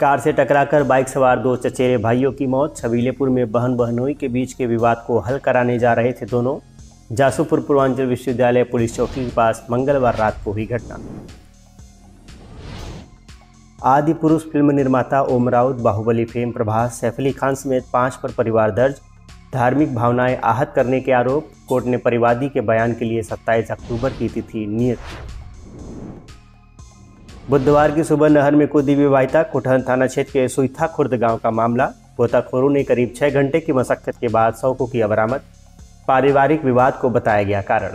Car से टकराकर bike सवार दो चचेरे भाइयों की मौत। छबीलेपुर में बहन बहनोई के बीच के विवाद को हल कराने जा रहे थे दोनों। जासुपुर पूर्वांचल विश्वविद्यालय पुलिस चौकी के पास मंगलवार रात को हुई घटना। आदि पुरुष फिल्म निर्माता ओम राउत, बाहुबली फेम प्रभास, सैफ अली खान समेत 5 पर परिवार दर्ज। धार्मिक भावनाएं आहत करने के आरोप। कोर्ट ने परिवादी के बयान के लिए 27 अक्टूबर की तिथि नियत। बुधवार की सुबह नहर में कूदी विवाहिता। कुठन थाना क्षेत्र के सुईथा खुर्द गांव का मामला। पोताखोरू ने करीब 6 घंटे की मशक्कत के बाद शव को किया बरामद। पारिवारिक विवाद को बताया गया कारण।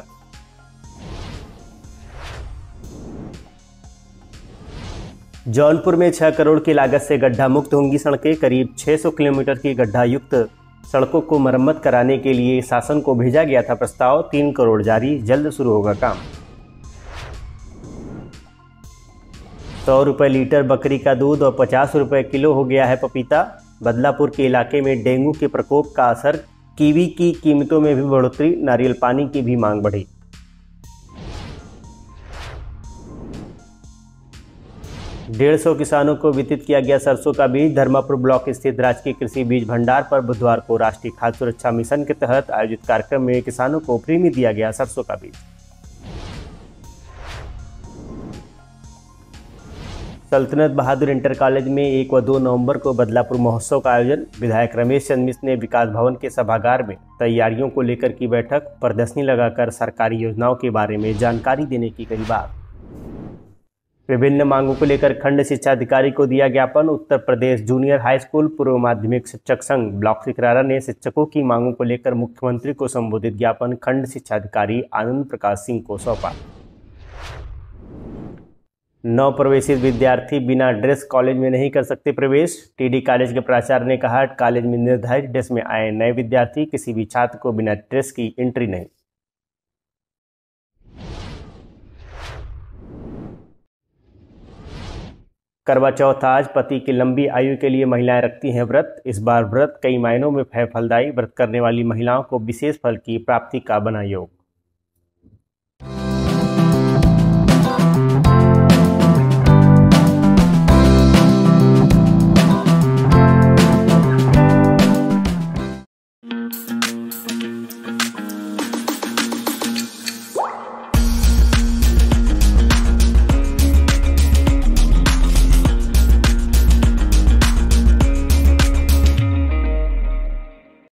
जौनपुर में 6 करोड़ की लागत से गड्ढा मुक्त होंगी सड़कें। करीब 600 किलोमीटर की गड्ढा युक्त सड़कों को मरम्मत कराने के लिए शासन को भेजा गया था प्रस्ताव। 3 करोड़ जारी, जल्द शुरू होगा काम। 100 रुपये लीटर बकरी का दूध और 50 रुपये किलो हो गया है पपीता। बदलापुर के इलाके में डेंगू के प्रकोप का असर। कीवी की कीमतों में भी बढ़ोतरी। नारियल पानी की भी मांग बढ़ी। डेढ़ सौ किसानों को वितरित किया गया सरसों का बीज। धर्मापुर ब्लॉक स्थित राजकीय कृषि बीज भंडार पर बुधवार को राष्ट्रीय खाद्य सुरक्षा मिशन के तहत आयोजित कार्यक्रम में किसानों को फ्री में दिया गया सरसों का बीज। सल्तनत बहादुर इंटर कॉलेज में 1 व 2 नवंबर को बदलापुर महोत्सव का आयोजन। विधायक रमेश चंद मिश्र ने विकास भवन के सभागार में तैयारियों को लेकर की बैठक। प्रदर्शनी लगाकर सरकारी योजनाओं के बारे में जानकारी देने की कही बात। विभिन्न मांगों को लेकर खंड शिक्षा अधिकारी को दिया ज्ञापन। Uttar Pradesh junior high school पूर्व माध्यमिक शिक्षक संघ ब्लॉक सिकरारा ने शिक्षकों की मांगों को लेकर मुख्यमंत्री को संबोधित ज्ञापन खंड शिक्षा अधिकारी आनंद प्रकाश सिंह को सौंपा। 9 प्रवेशित विद्यार्थी बिना ड्रेस कॉलेज में नहीं कर सकते प्रवेश। टीडी कॉलेज के प्राचार्य ने कहा, कॉलेज में निर्धारित ड्रेस में आए नए विद्यार्थी, किसी भी छात्र को बिना ड्रेस की एंट्री नहीं। करवा चौथ आज। पति की लंबी आयु के लिए महिलाएं रखती हैं व्रत। इस बार व्रत कई मायनों में है फलदायी। व्रत करने वाली महिलाओं को विशेष फल की प्राप्ति का बना योग।